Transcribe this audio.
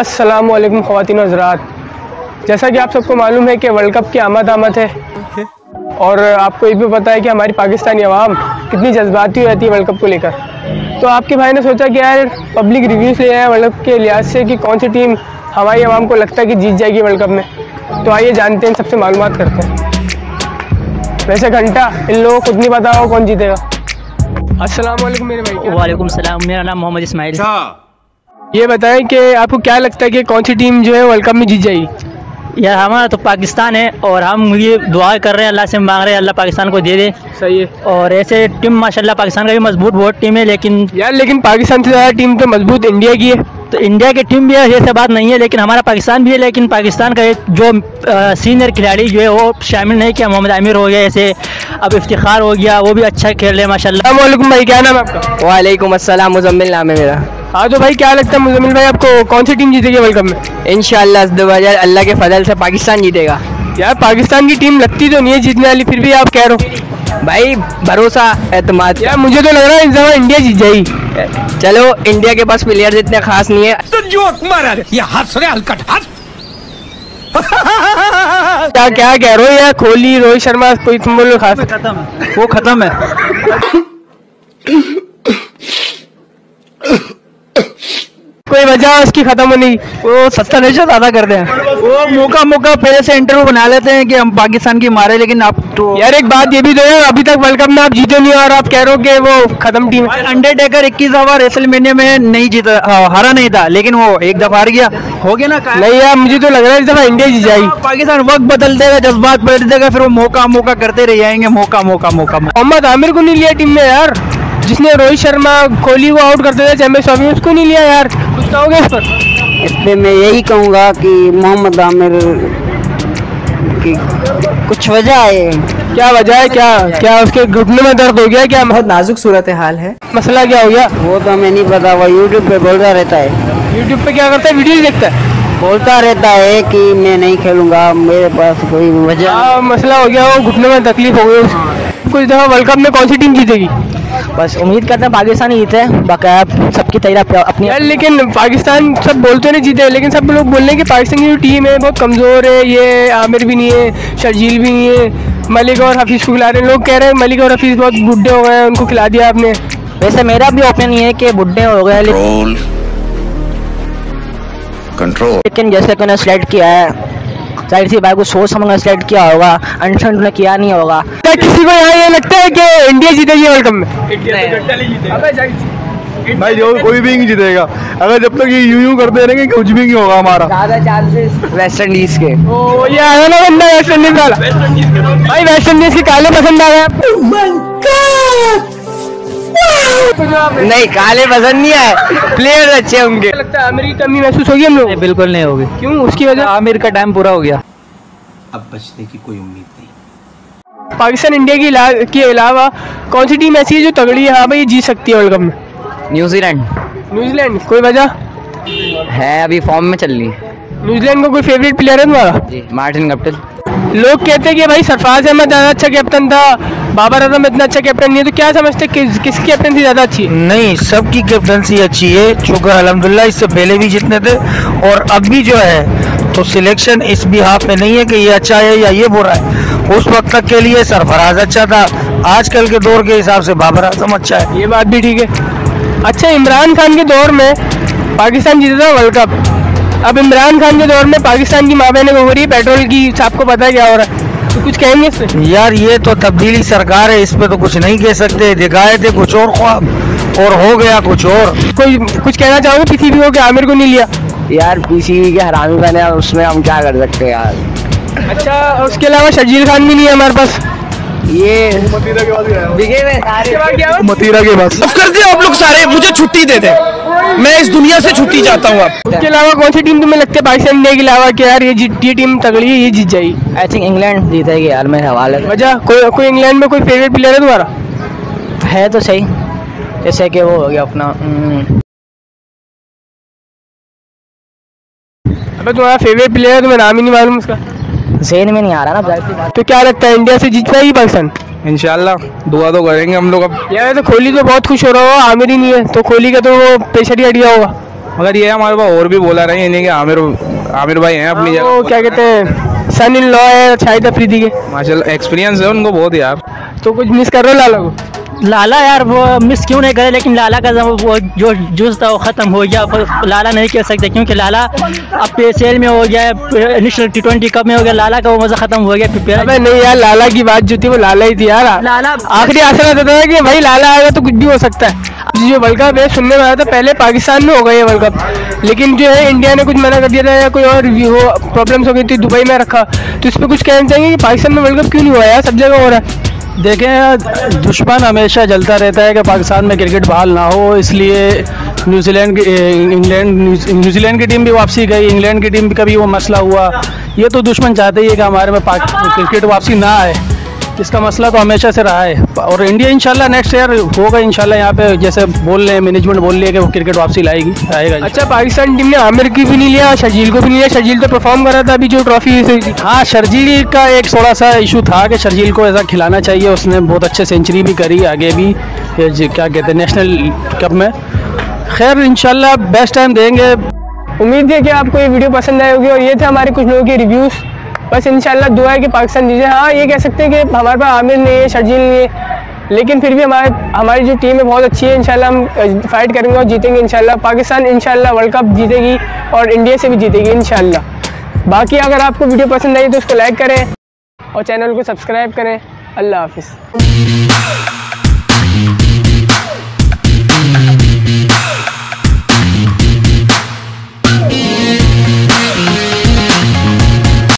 अस्सलामुअलैकुम ख़वातीन और हज़रात, जैसा कि आप सबको मालूम है कि वर्ल्ड कप की आमद है और आपको ये भी पता है कि हमारी पाकिस्तानी आवाम कितनी जज्बाती रहती है वर्ल्ड कप को लेकर। तो आपके भाई ने सोचा कि यार पब्लिक रिव्यूज़ ले आए वर्ल्ड कप के लिहाज से कि कौन सी टीम हमारी आवाम को लगता है कि जीत जाएगी वर्ल्ड कप में। तो आइए जानते हैं, सबसे मालूमात करते हैं। वैसे घंटा इन लोगों को खुद नहीं पता हो कौन जीतेगा। अस्सलाम वालेकुम मेरे भाई। वालेकुम सलाम, मेरा नाम मोहम्मद इस्माइल। ये बताएं कि आपको क्या लगता है कि कौन सी टीम जो है वर्ल्ड कप में जीत जाएगी? यार हमारा तो पाकिस्तान है और हम ये दुआ कर रहे हैं, अल्लाह से मांग रहे हैं अल्लाह पाकिस्तान को दे दे। सही है। और ऐसे टीम माशाल्लाह पाकिस्तान का भी मजबूत बहुत टीम है, लेकिन यार लेकिन पाकिस्तान से ज़्यादा टीम तो मजबूत इंडिया की है। तो इंडिया की टीम भी है, जैसे बात नहीं है, लेकिन हमारा पाकिस्तान भी है, लेकिन पाकिस्तान का जो सीनियर खिलाड़ी जो है वो शामिल नहीं किया। मोहम्मद आमिर हो गया, ऐसे अब इफ्तिखार हो गया, वो भी अच्छा खेल रहे हैं माशाल्लाह। वालेकुम भाई, क्या नाम है आपका? वालेकुम अस्सलाम, मुजम्मिल नाम है मेरा। हाँ तो भाई क्या लगता है मुजम्मिल भाई आपको कौन सी टीम जीतेगी वर्ल्ड कप में? इंशाल्लाह 2000 अल्लाह के फजल से पाकिस्तान जीतेगा। यार पाकिस्तान की टीम लगती तो नहीं है जीतने वाली, फिर भी आप कह रहे हो। भाई भरोसा एतमाद। यार मुझे तो लग रहा है इस दफा इंडिया जीत जाएगी। चलो इंडिया के पास प्लेयर्स इतने खास नहीं है। तो जोक मारा ये हंस रहे हलकट हंस। क्या कह रहे हो यार, कोहली रोहित शर्मा कोई तुम बोलो खास? वो खत्म है, कोई वजह उसकी खत्म होने की। वो सस्ता नशा ज्यादा करते हैं, वो मौका पहले से इंटरव्यू बना लेते हैं कि हम पाकिस्तान की मारे। लेकिन आप तो यार एक बात ये भी तो है, अभी तक वर्ल्ड कप में आप जीते नहीं और आप कह रहे हो कि वो खत्म टीम। अंडरटेकर 21वां रेसलमेनिया में नहीं जीता, हारा नहीं था, लेकिन वो एक दफा हार गया। हो गया ना? नहीं यार मुझे तो लग रहा है इस दफा इंडिया जीत जाएगी। पाकिस्तान वक्त बदल देगा, जज्बात बदल देगा, फिर वो मौका करते रह जाएंगे। मौका मोहम्मद आमिर को नहीं लिया टीम में यार, जिसने रोहित शर्मा कोहली को आउट करते थे चैंपियंस ट्रॉफी में, उसको नहीं लिया यार। कुछ हो गया इस पर? इस पर मैं यही कहूँगा कि मोहम्मद आमिर की कुछ वजह है। क्या वजह है? क्या उसके घुटने में दर्द हो गया क्या? बहुत नाजुक सूरत हाल है। मसला क्या हो गया वो तो हमें नहीं पता। वो यूट्यूब पे बोलता रहता है। यूट्यूब पे क्या करता है? वीडियो देखता है, बोलता रहता है कि मैं नहीं खेलूंगा, मेरे पास कोई वजह। मसला हो गया, वो घुटने में तकलीफ हो गई। कुछ दफा वर्ल्ड कप में कौन सी टीम जीतेगी? बस उम्मीद करते हैं पाकिस्तान जीते, बाकायदा सबकी तैयारी अपनी। यार लेकिन पाकिस्तान सब बोलते नहीं जीते, लेकिन सब लोग बोल रहे हैं कि पाकिस्तान की जो टीम है बहुत कमज़ोर है। ये आमिर भी नहीं है, शर्जील भी नहीं है, मलिक और हफीज़ को खिला रहे हैं। लोग कह रहे हैं मलिक और हफीज़ बहुत बुड्ढे हो गए हैं, उनको खिला दिया आपने। वैसे मेरा भी ओपिनियन ये है कि बुड्ढे हो गए, लेकिन जैसे कि उन्हें सेलेक्ट किया है जाहिर सी भाई को सोच समझ सेलेक्ट किया होगा, अंडरस्टैंड उन्हें किया नहीं होगा। क्या किसी को यहाँ ये लगता है कि इंडिया जीतेगी वर्ल्ड कप में? भाई जो कोई भी नहीं जीतेगा, अगर जब तक ये यूं करते रहेंगे कुछ भी नहीं होगा। हमारा ज्यादा चांसेस वेस्ट इंडीज के। ये आया ना बंदा वेस्ट इंडीज वाला। भाई वेस्ट इंडीज के काले पसंद आ गए? नहीं काले पसंद नहीं आए, प्लेयर अच्छे होंगे। लगता है आमिर की कमी महसूस होगी हम लोग? बिल्कुल नहीं होगी। क्यों? उसकी वजह आमिर का टाइम पूरा हो गया, अब बचने की कोई उम्मीद नहीं। पाकिस्तान इंडिया के अलावा कौन सी टीम ऐसी है जो तगड़ी है? हाँ भाई जीत सकती है वर्ल्ड कप में। न्यूजीलैंड। न्यूजीलैंड कोई वजह है? अभी फॉर्म में चल रही है। न्यूजीलैंड का कोई फेवरेट प्लेयर है तुम्हारा? Martin captain. लोग कहते हैं कि भाई सरफराज अहमद ज़्यादा अच्छा कैप्टन था, बाबर आजम इतना अच्छा कैप्टन नहीं है। तो क्या समझते किसकी कैप्टनसी ज़्यादा अच्छी है? नहीं, सबकी कैप्टनसी अच्छी है, चूँकि अलहमदुलिल्लाह इससे पहले भी जितने थे और अब भी जो है, तो सिलेक्शन इस बिहाफ में नहीं है कि ये अच्छा है या ये बुरा है। उस वक्त तक के लिए सरफराज अच्छा था, आजकल के दौर के हिसाब से बाबर आजम अच्छा है। ये बात भी ठीक है। अच्छा, इमरान खान के दौर में पाकिस्तान जीता था वर्ल्ड कप। अब इमरान खान के दौर में पाकिस्तान की मां बहने हो रही है पेट्रोल की, आपको पता है क्या हो रहा है, तो कुछ कहेंगे इससे? यार ये तो तब्दीली सरकार है, इस पे तो कुछ नहीं कह सकते। दिखाए थे कुछ और ख्वाब और हो गया कुछ और। कोई कुछ कहना चाहोगे पीसीबी को कि आमिर को नहीं लिया? यार पीसीबी के हरामी बने, उसमें हम क्या कर सकते हैं यार। अच्छा, उसके अलावा शर्जील खान भी नहीं है हमारे पास। ये मतीरा के पास करते हो आप लोग सारे, मुझे छुट्टी दे दे, मैं इस दुनिया से छुट्टी जाता हूँ। उसके अलावा कौन सी टीम तुम्हें लगती है पाकिस्तान इंडिया के अलावा कि यार ये टीम तगड़ी है, ये जीत जाएगी? आई थिंक इंग्लैंड जीतेगी यार, मेरे हवाले। वजह कोई इंग्लैंड में कोई फेवरेट प्लेयर है तुम्हारा? है तो सही, जैसे कि वो हो गया अपना अबे तुम्हारा फेवरेट प्लेयर है, तुम्हें नाम ही नहीं मालूम उसका, जहन में नहीं आ रहा ना। तो क्या लगता है इंडिया से जीत पाएगी पाकिस्तान? इंशाल्लाह दुआ तो करेंगे हम लोग। अब यार तो कोहली तो बहुत खुश हो रहा होगा, आमिर ही नहीं है तो कोहली का तो वो प्रेशर ही हट गया होगा। मगर ये हमारे पास और भी बोला रहे हैं कि आमिर भाई हैं अपनी जगह। वो क्या कहते हैं सन इन लॉ है शाहिद अफरीदी के, माशाल्लाह एक्सपीरियंस है उनको बहुत यार। तो कुछ मिस कर रहे हो लाला को? लाला यार वो मिस क्यों नहीं करे, लेकिन लाला का वो जो जुज़ था वो ख़त्म हो गया, लाला नहीं खेल सकते क्योंकि लाला अब PSL में हो गया, नेशनल T20 कप में हो गया, लाला का वो मज़ा ख़त्म हो गया। अबे नहीं यार, लाला की बात जो थी वो लाला ही थी यार। लाला आखिरी आशा रहता था कि भाई लाला आएगा तो कुछ भी हो सकता है। जो वर्ल्ड कप है सुनने में आया था पहले पाकिस्तान में हो गया वर्ल्ड कप, लेकिन जो है इंडिया ने कुछ मना कर दिया था या कोई और प्रॉब्लम्स हो गई थी, दुबई में रखा। तो इस पर कुछ कहना चाहिए कि पाकिस्तान में वर्ल्ड कप क्यों नहीं हुआ यार, सब जगह हो रहा है। देखें दुश्मन हमेशा जलता रहता है कि पाकिस्तान में क्रिकेट बहाल ना हो, इसलिए न्यूजीलैंड की टीम भी वापसी गई, इंग्लैंड की टीम का भी वो मसला हुआ। ये तो दुश्मन चाहते ही है कि हमारे में क्रिकेट वापसी ना आए, इसका मसला तो हमेशा से रहा है। और इंडिया इंशाल्लाह नेक्स्ट ईयर होगा इंशाल्लाह, यहाँ पे जैसे बोल रहे हैं मैनेजमेंट बोल रही है कि वो क्रिकेट वापसी लाएगी, आएगा। अच्छा पाकिस्तान टीम ने आमिर की भी नहीं लिया, शर्जील को भी नहीं लिया, शर्जील तो परफॉर्म कर रहा था अभी जो ट्रॉफी से। हाँ शर्जील का एक थोड़ा सा इशू था कि शर्जील को ऐसा खिलाना चाहिए, उसने बहुत अच्छे सेंचुरी भी करी आगे भी क्या कहते हैं नेशनल कप में। खैर इंशाल्लाह बेस्ट टाइम देंगे। उम्मीद है कि आपको ये वीडियो पसंद आई होगी और ये थे हमारे कुछ लोगों के रिव्यूज़। बस इंशाल्लाह दुआ है कि पाकिस्तान जीते। हाँ ये कह सकते हैं कि हमारे पास आमिर नहीं है, शर्जील नहीं है, लेकिन फिर भी हमारी जो टीम है बहुत अच्छी है। इंशाल्लाह हम फाइट करेंगे और जीतेंगे इंशाल्लाह। पाकिस्तान इंशाल्लाह वर्ल्ड कप जीतेगी और इंडिया से भी जीतेगी इंशाल्लाह। बाकी अगर आपको वीडियो पसंद आई तो उसको लाइक करें और चैनल को सब्सक्राइब करें। अल्लाह हाफिज़।